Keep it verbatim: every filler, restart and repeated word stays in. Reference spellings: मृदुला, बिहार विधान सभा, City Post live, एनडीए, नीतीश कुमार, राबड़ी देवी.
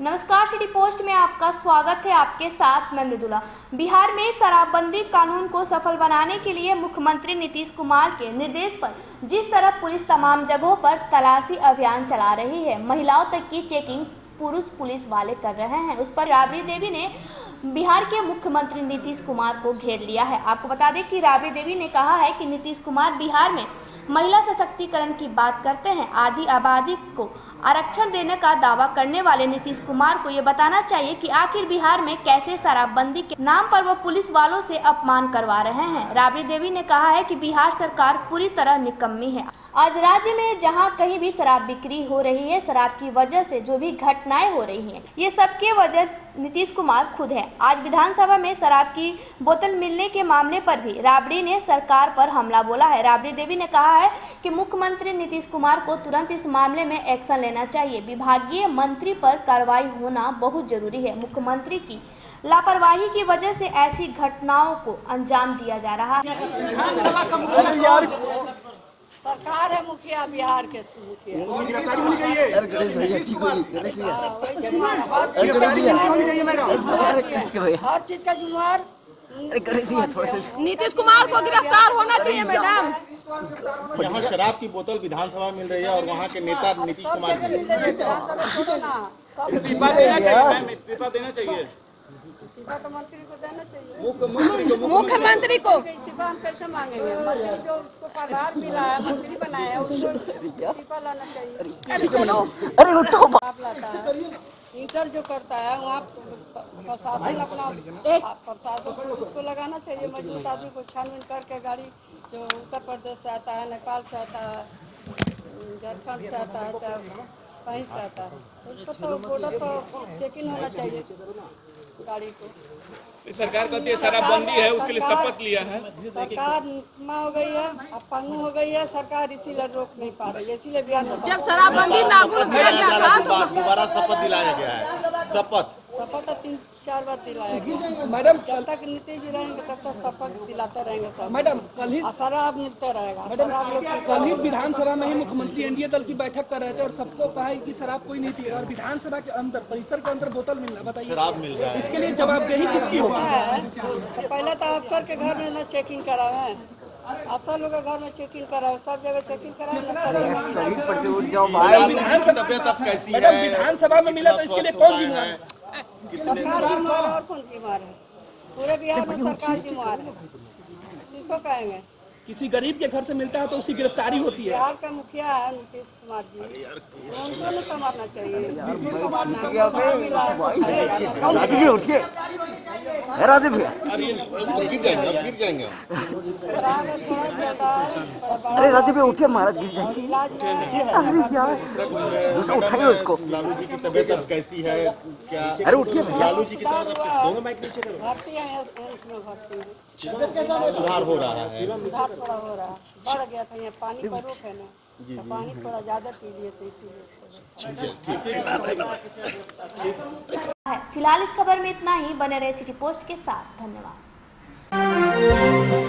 नमस्कार, city post में आपका स्वागत है। आपके साथ मैं मृदुला। बिहार में शराबबंदी कानून को सफल बनाने के लिए मुख्यमंत्री नीतीश कुमार के निर्देश पर जिस तरह पुलिस तमाम जगहों पर तलाशी अभियान चला रही है, महिलाओं तक की चेकिंग पुरुष पुलिस वाले कर रहे हैं, उस पर राबड़ी देवी ने बिहार के मुख्यमंत्री नीतीश कुमार को घेर लिया है। आपको बता दें कि राबड़ी देवी ने कहा है कि नीतीश कुमार बिहार में महिला सशक्तिकरण की बात करते हैं। आधी आबादी को आरक्षण देने का दावा करने वाले नीतीश कुमार को ये बताना चाहिए कि आखिर बिहार में कैसे शराबबंदी के नाम पर वो पुलिस वालों से अपमान करवा रहे हैं। राबड़ी देवी ने कहा है कि बिहार सरकार पूरी तरह निकम्मी है। आज राज्य में जहां कहीं भी शराब बिक्री हो रही है, शराब की वजह से जो भी घटनाएं हो रही है, ये सबके वजह नीतीश कुमार खुद है। आज विधानसभा में शराब की बोतल मिलने के मामले पर भी राबड़ी ने सरकार पर हमला बोला है। राबड़ी देवी ने कहा है कि मुख्यमंत्री नीतीश कुमार को तुरंत इस मामले में एक्शन लेना चाहिए। विभागीय मंत्री पर कार्रवाई होना बहुत जरूरी है। मुख्यमंत्री की लापरवाही की वजह से ऐसी घटनाओं को अंजाम दिया जा रहा है। सरकार है मुखिया बिहार के हर चीज का जुम्मेवार नीतीश कुमार को गिरफ्तार होना चाहिए। मैडम, यहाँ शराब की बोतल विधानसभा मिल रही है और वहाँ के नेता नीतीश कुमार इस्तीफा देना चाहिए। मुख्यमंत्री को देना चाहिए। मुख्यमंत्री को इस्तीफा हम कैसे मांगेंगे? मंत्री जो उसको पगार मिला है, मंत्री बनाया है, उसको इस्तीफा लाना चाहिए। अरे रुको, आप लाता है इंटर जो करता है वहाँ प्रशासन अपना प्रशासन उसको लगाना चाहिए। मजबूत आदमी को छानबीन करके गाड़ी जो उत्तर प्रदेश से आता है, नेपाल से आता है, झारखंड से आता है, कहीं से आता है, उसको तो बॉर्डर पर चेकिंग होना चाहिए। गाड़ी को इस सरकार कहती है शराबबंदी है, उसके लिए शपथ लिया है। सरकार मां हो गई है, अब पंगू हो गई है। सरकार इसीलिए रोक नहीं पा रही है, इसीलिए बिहार में जब शराबबंदी लागू किया गया था दोबारा शपथ दिलाया गया है। शपथ शपथ तीन चार बार दिलाया गया। मैडम, जब तक नीतीश जी रहेंगे तब तक शपथ दिलाते रहेंगे। मैडम, कल ही शराब मिलता रहेगा। मैडम, कल ही विधानसभा में ही मुख्यमंत्री एनडीए दल की बैठक कर रहे थे और सबको कहा है कि शराब कोई नहीं पिएगा, और विधानसभा के अंदर परिसर के अंदर बोतल मिलना, बताइए शराब मिल रहा है, इसके लिए जवाबदेही किसकी होगी? पहले तो अफसर के घर में ना चेकिंग करावे, अफसर लोग के घर में चेकिंग करावे, सब जगह चेकिंग करावे। विधानसभा में मिला तो इसके लिए कौन जिम्मेदार है? और कौन जिम्मेदार है? पूरे बिहार में सरकार जिम्मेदार है। किसको कहेंगे? किसी गरीब के घर से मिलता है तो उसकी गिरफ्तारी होती है। बिहार का मुखिया है नीतीश कुमार जी, उनको नहीं संभालना चाहिए। राधे भैया गिर जाएंगे, अब गिर जाएंगे। अरे राधे भैया उठिए, महाराज गिर जाएंगे। दूसरा उठाइए उसको। लालू जी की तबीयत अब कैसी है? क्या? अरे उठिए लालू जी की तबीयत दोनों माइक नीचे करो। सुधार हो रहा है, थोड़ा हो रहा बढ़ गया था। यहाँ पानी पर रोक है ना, तो पानी थोड़ा ज्यादा पी लिए थे इसीलिए। फिलहाल इस खबर में इतना ही। बने रहे सिटी पोस्ट के साथ। धन्यवाद।